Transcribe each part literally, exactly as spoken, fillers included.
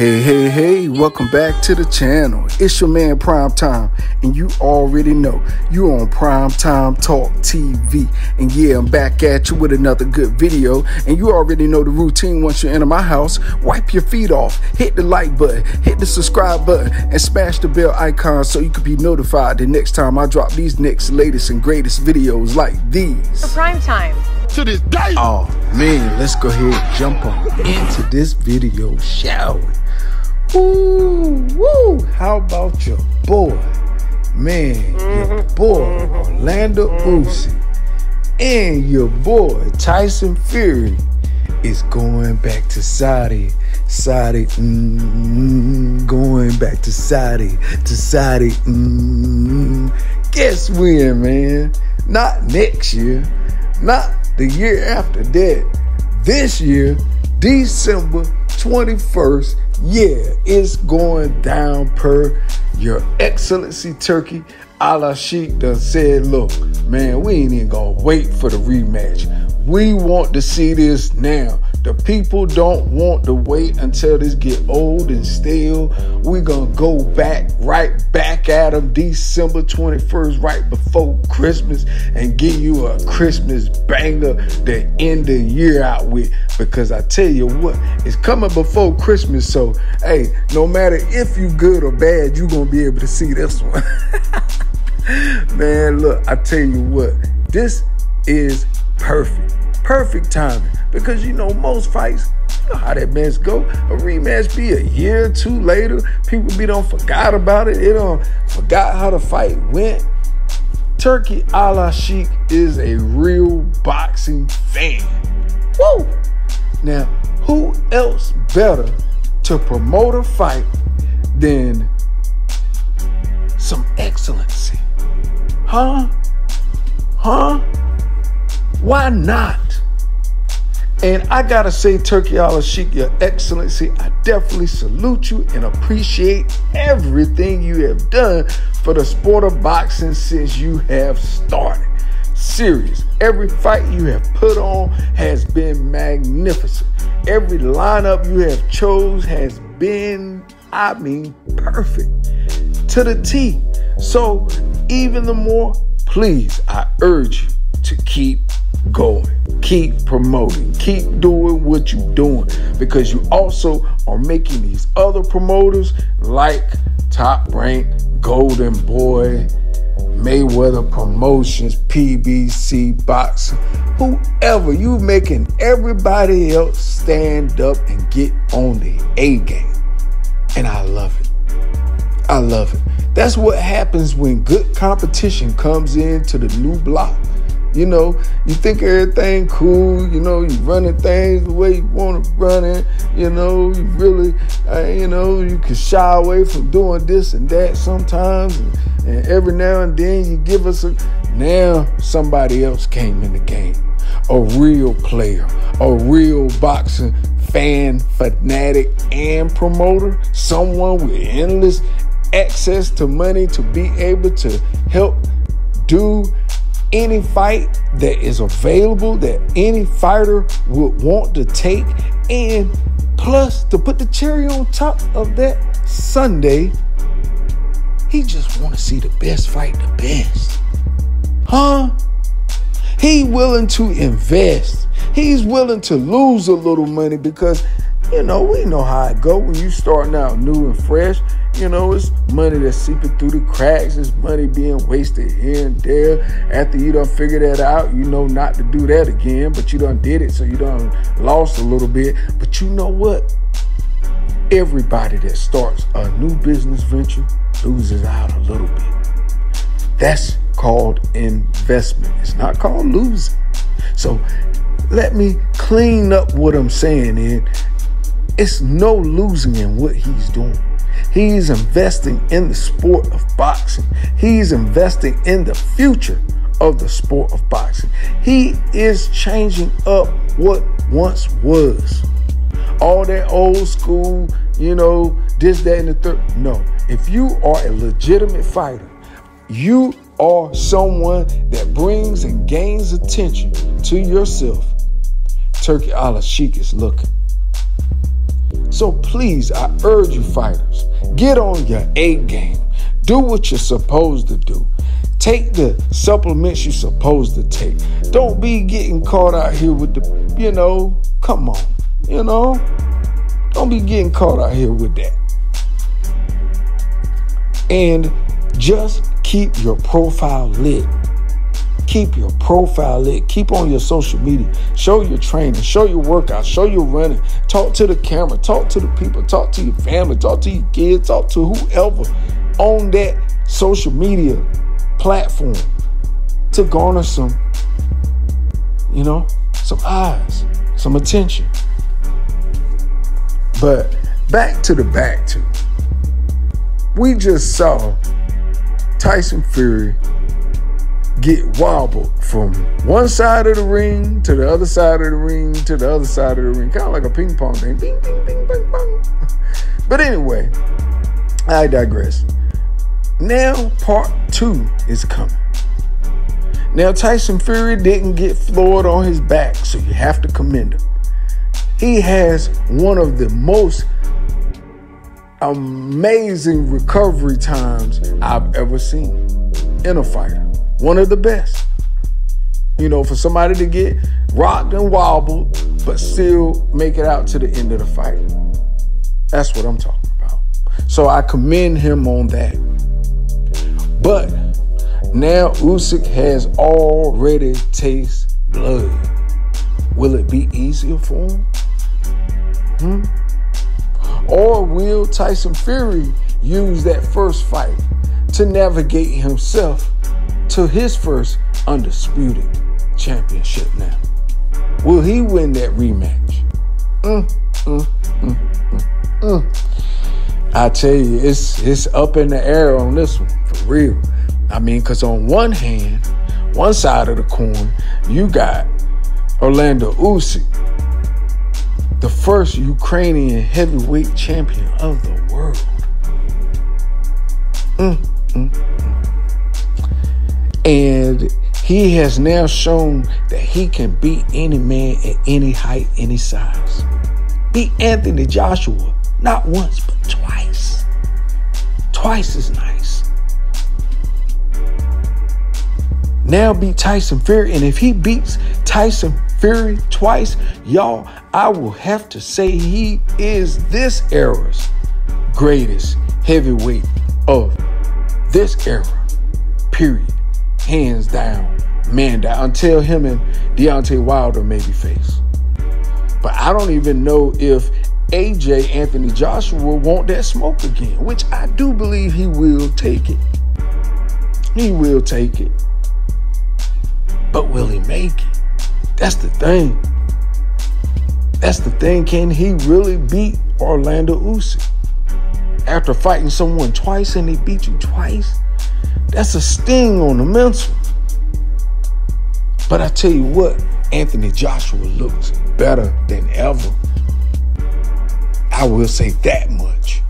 Hey, hey, hey, welcome back to the channel. It's your man Primetime, and you already know you on Primetime Talk T V. And yeah, I'm back at you with another good video. And you already know the routine. Once you enter my house, wipe your feet off, hit the like button, hit the subscribe button, and smash the bell icon so you can be notified the next time I drop these next latest and greatest videos like these. For Primetime. To this day. Oh man, let's go ahead and jump on into this video, shall we? Ooh, woo, how about your boy? Man, mm-hmm. your boy mm-hmm. Orlando mm-hmm. Usyk and your boy Tyson Fury is going back to Saudi. Saudi, mm, going back to Saudi, to Saudi, mm. Guess when, man? Not next year, not the year after that. This year, December twenty-first, yeah, it's going down. Per Your Excellency Turki Alalshikh done said, look, man, we ain't even gonna wait for the rematch. We want to see this now. The people don't want to wait until this get old and stale. We're gonna go back, right back at them December twenty-first, right before Christmas, and give you a Christmas banger to end the year out with. Because I tell you what, it's coming before Christmas. So hey, no matter if you good or bad, you're gonna be able to see this one. Man, look, I tell you what, this is perfect. Perfect timing, because you know most fights, you know how that mess go. A rematch be a year or two later, people be don't forgot about it. They don't forgot how the fight went. Turki Alalshikh is a real boxing fan. Woo! Now, who else better to promote a fight than some excellency? Huh? Huh? Why not? And I gotta say, Turki Alalshikh, Your Excellency, I definitely salute you and appreciate everything you have done for the sport of boxing since you have started. Serious. Every fight you have put on has been magnificent. Every lineup you have chose has been, I mean, perfect. To the T. So, even the more, please, I urge you to keep going, keep promoting, keep doing what you're doing, because you also are making these other promoters like Top Rank, Golden Boy, Mayweather Promotions, P B C Boxing, whoever, you making everybody else stand up and get on the A game. And I love it. I love it. That's what happens when good competition comes into the new block. You know, you think everything cool, you know, you running things the way you want to run it, you know, you really, uh, you know, you can shy away from doing this and that sometimes, and, and every now and then you give us a, now somebody else came in the game, a real player, a real boxing fan, fanatic, and promoter, someone with endless access to money to be able to help do any fight that is available that any fighter would want to take. And plus, to put the cherry on top of that Sunday, he just want to see the best fight the best. Huh? He willing to invest. He's willing to lose a little money because, you know, we know how it go when you starting out new and fresh. You know, it's money that's seeping through the cracks. It's money being wasted here and there. After you done figure that out, you know not to do that again, but you done did it, so you done lost a little bit. But you know what? Everybody that starts a new business venture loses out a little bit. That's called investment. It's not called losing. So let me clean up what I'm saying in. It's no losing in what he's doing. He's investing in the sport of boxing. He's investing in the future of the sport of boxing. He is changing up what once was. All that old school, you know, this, that, and the third. No, if you are a legitimate fighter, you are someone that brings and gains attention to yourself. Turki Alalshikh is looking. So please, I urge you fighters, get on your A game. Do what you're supposed to do. Take the supplements you're supposed to take. Don't be getting caught out here with the, you know, come on, you know. Don't be getting caught out here with that. And just keep your profile lit. Keep your profile lit. Keep on your social media. Show your training. Show your workouts. Show your running. Talk to the camera. Talk to the people. Talk to your family. Talk to your kids. Talk to whoever on that social media platform to garner some, you know, some eyes, some attention. But back to the back two. We just saw Tyson Fury get wobbled from one side of the ring to the other side of the ring to the other side of the ring, kind of like a ping pong thing. Bing, bing, bing, bing, bing. But anyway, I digress. Now part two is coming. Now Tyson Fury didn't get floored on his back, so you have to commend him. He has one of the most amazing recovery times I've ever seen in a fighter. One of the best. You know, for somebody to get rocked and wobbled, but still make it out to the end of the fight. That's what I'm talking about. So I commend him on that. But now Usyk has already tasted blood. Will it be easier for him? Hmm? Or will Tyson Fury use that first fight to navigate himself to his first undisputed championship now? Will he win that rematch? Mm, mm, mm, mm, mm. I tell you, it's, it's up in the air on this one, for real. I mean, because on one hand, one side of the coin, you got Orlando Usyk, the first Ukrainian heavyweight champion of the world. Mm, mm, mm. And he has now shown that he can beat any man at any height, any size. Beat Anthony Joshua, not once, but twice. Twice is nice. Now beat Tyson Fury. And if he beats Tyson Fury twice, y'all, I will have to say he is this era's greatest heavyweight of this era, period. Hands down, man down, until him and Deontay Wilder maybe face. But I don't even know if A J, Anthony Joshua, will want that smoke again, which I do believe he will take it. He will take it. But will he make it? That's the thing. That's the thing. Can he really beat Orlando Usyk? After fighting someone twice and they beat you twice? That's a sting on the mental. But I tell you what, Anthony Joshua looks better than ever. I will say that much.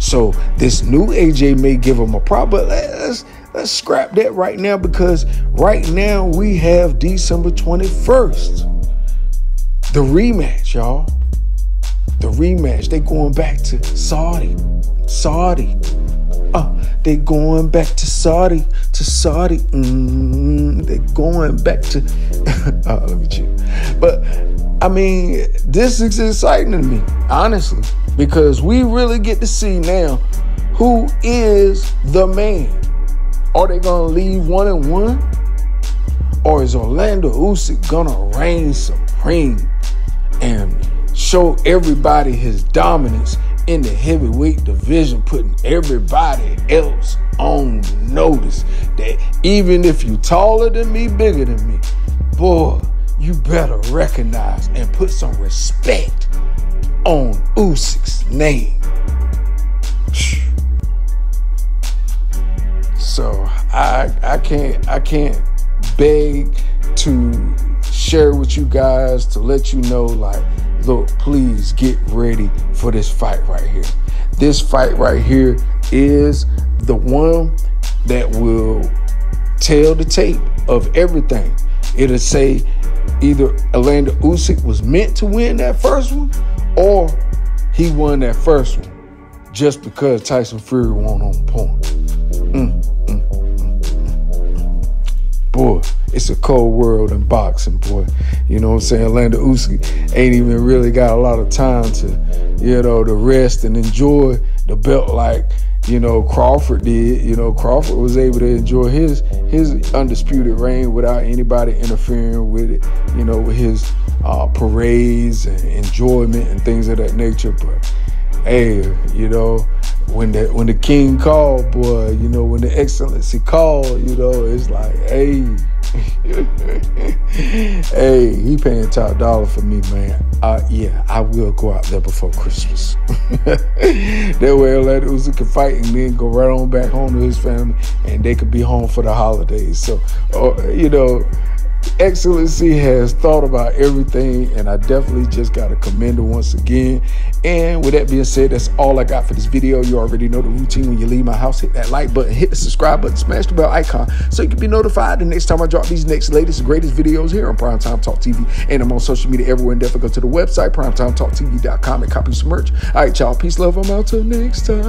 So this new A J may give him a problem, but let's, let's scrap that right now, because right now we have December twenty-first. The rematch, y'all. The rematch. They going back to Saudi. Saudi. Uh, they going back to Saudi, to Saudi. Mm, they going back to. Oh, look at you. But I mean, this is exciting to me, honestly, because we really get to see now who is the man. Are they gonna leave one and one, or is Orlando Usyk gonna reign supreme and show everybody his dominance in the heavyweight division, putting everybody else on notice that even if you taller than me, bigger than me, boy, you better recognize and put some respect on Usyk's name. So I I can't I can't beg to share with you guys to let you know, like, look, please get ready for this fight right here. This fight right here is the one that will tell the tape of everything. It'll say either Orlando Usyk was meant to win that first one, or He won that first one just because Tyson Fury won on points. Mm, mm, mm, mm. Boy, it's a cold world in boxing, boy. You know what I'm saying? Orlando Usyk ain't even really got a lot of time to, you know, to rest and enjoy the belt like, you know, Crawford did. You know, Crawford was able to enjoy his his undisputed reign without anybody interfering with it, you know, with his uh, parades and enjoyment and things of that nature. But hey, you know, when the when the king called, boy, you know, when the excellency called, you know, it's like, hey, hey, he paying top dollar for me, man. Uh, yeah, I will go out there before Christmas. That way Orlando Usyk can fight and then go right on back home to his family, and they could be home for the holidays. So, uh, you know, Excellency has thought about everything, and I definitely just got to commend her once again. And with that being said, that's all I got for this video. You already know the routine. When you leave my house, hit that like button, hit the subscribe button, smash the bell icon so you can be notified the next time I drop these next latest and greatest videos here on Primetime Talk T V. And I'm on social media everywhere, and definitely go to the website, primetime talk T V dot com, and copy some merch. All right, y'all. Peace, love. I'm out till next time.